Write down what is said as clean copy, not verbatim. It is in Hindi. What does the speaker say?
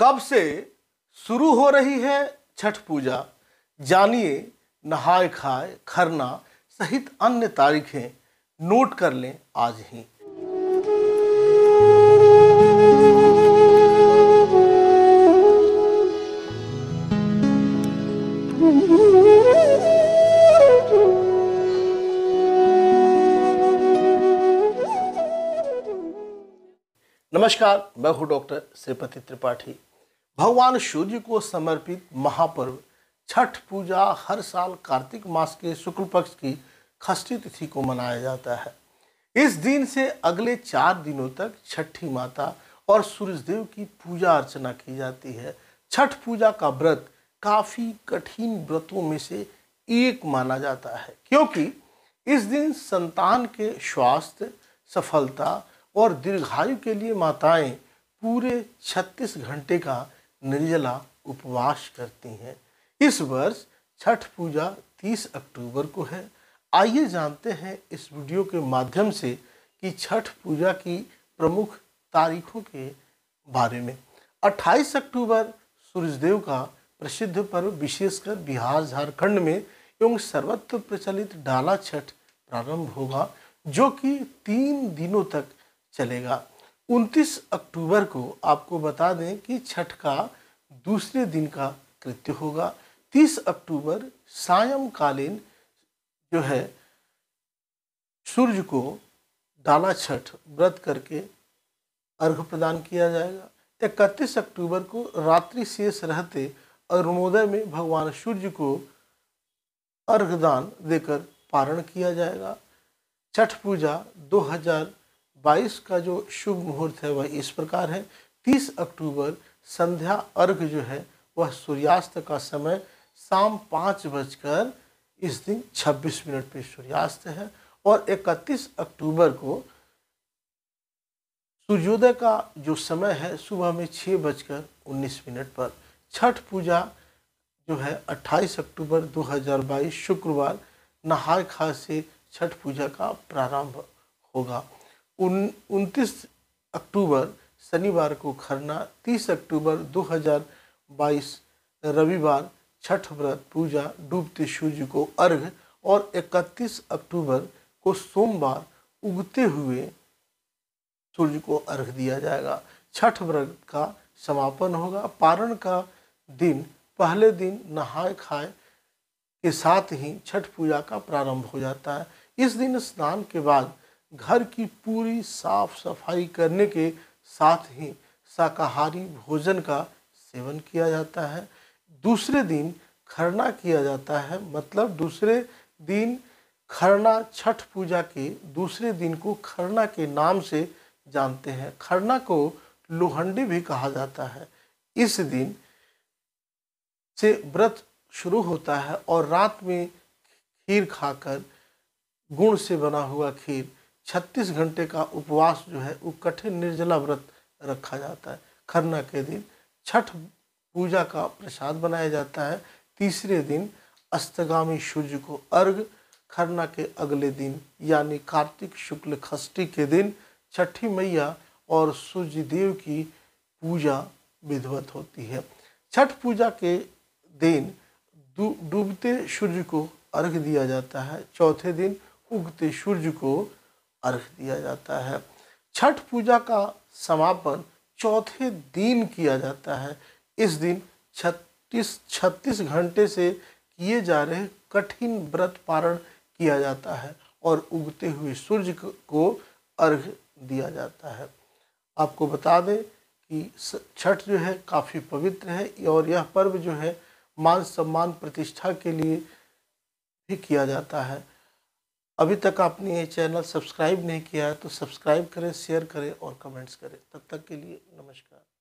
कब से शुरू हो रही है छठ पूजा, जानिए नहाए खाए खरना सहित अन्य तारीखें नोट कर लें आज ही। नमस्कार, मैं हूँ डॉक्टर श्रीपति त्रिपाठी। भगवान सूर्य को समर्पित महापर्व छठ पूजा हर साल कार्तिक मास के शुक्ल पक्ष की षष्ठी तिथि को मनाया जाता है। इस दिन से अगले 4 दिनों तक छठी माता और सूर्यदेव की पूजा अर्चना की जाती है। छठ पूजा का व्रत काफ़ी कठिन व्रतों में से एक माना जाता है, क्योंकि इस दिन संतान के स्वास्थ्य, सफलता और दीर्घायु के लिए माताएं पूरे 36 घंटे का निर्जला उपवास करती हैं। इस वर्ष छठ पूजा 30 अक्टूबर को है। आइए जानते हैं इस वीडियो के माध्यम से कि छठ पूजा की प्रमुख तारीखों के बारे में। 28 अक्टूबर सूर्यदेव का प्रसिद्ध पर्व, विशेषकर बिहार, झारखंड में एवं सर्वत्र प्रचलित डाला छठ प्रारंभ होगा, जो कि 3 दिनों तक चलेगा। 29 अक्टूबर को आपको बता दें कि छठ का दूसरे दिन का कृत्य होगा। 30 अक्टूबर सायंकालीन जो है सूर्य को डाला छठ व्रत करके अर्घ प्रदान किया जाएगा। 31 अक्टूबर को रात्रि शेष रहते अरुणोदय में भगवान सूर्य को अर्घदान देकर पारण किया जाएगा। छठ पूजा 2022 का जो शुभ मुहूर्त है वह इस प्रकार है। 30 अक्टूबर संध्या अर्घ जो है वह सूर्यास्त का समय शाम 5 बजकर इस दिन 26 मिनट पे सूर्यास्त है, और 31 अक्टूबर को सूर्योदय का जो समय है सुबह में 6 बजकर 19 मिनट पर। छठ पूजा जो है 28 अक्टूबर 2022 शुक्रवार नहाय खाए से छठ पूजा का प्रारंभ होगा। 29 अक्टूबर शनिवार को खरना, 30 अक्टूबर 2022 रविवार छठ व्रत पूजा डूबते सूर्य को अर्घ, और 31 अक्टूबर को सोमवार उगते हुए सूर्य को अर्घ दिया जाएगा। छठ व्रत का समापन होगा। पारण का दिन पहले दिन नहाए खाए के साथ ही छठ पूजा का प्रारंभ हो जाता है। इस दिन स्नान के बाद घर की पूरी साफ सफाई करने के साथ ही शाकाहारी भोजन का सेवन किया जाता है। दूसरे दिन खरना किया जाता है, मतलब दूसरे दिन खरना छठ पूजा के दूसरे दिन को खरना के नाम से जानते हैं। खरना को लोहंडी भी कहा जाता है। इस दिन से व्रत शुरू होता है और रात में खीर खाकर, गुड़ से बना हुआ खीर, 36 घंटे का उपवास जो है वो कठिन निर्जला व्रत रखा जाता है। खरना के दिन छठ पूजा का प्रसाद बनाया जाता है। तीसरे दिन अस्तगामी सूर्य को अर्घ, खरना के अगले दिन यानी कार्तिक शुक्ल षष्ठी के दिन छठी मैया और सूर्य देव की पूजा विधिवत होती है। छठ पूजा के दिन डूबते सूर्य को अर्घ दिया जाता है। चौथे दिन उगते सूर्य को अर्घ दिया जाता है। छठ पूजा का समापन चौथे दिन किया जाता है। इस दिन 36 घंटे से किए जा रहे कठिन व्रत पारण किया जाता है और उगते हुए सूर्य को अर्घ दिया जाता है। आपको बता दें कि छठ जो है काफ़ी पवित्र है और यह पर्व जो है मान सम्मान प्रतिष्ठा के लिए भी किया जाता है। अभी तक आपने ये चैनल सब्सक्राइब नहीं किया है तो सब्सक्राइब करें, शेयर करें और कमेंट्स करें। तब तक के लिए नमस्कार।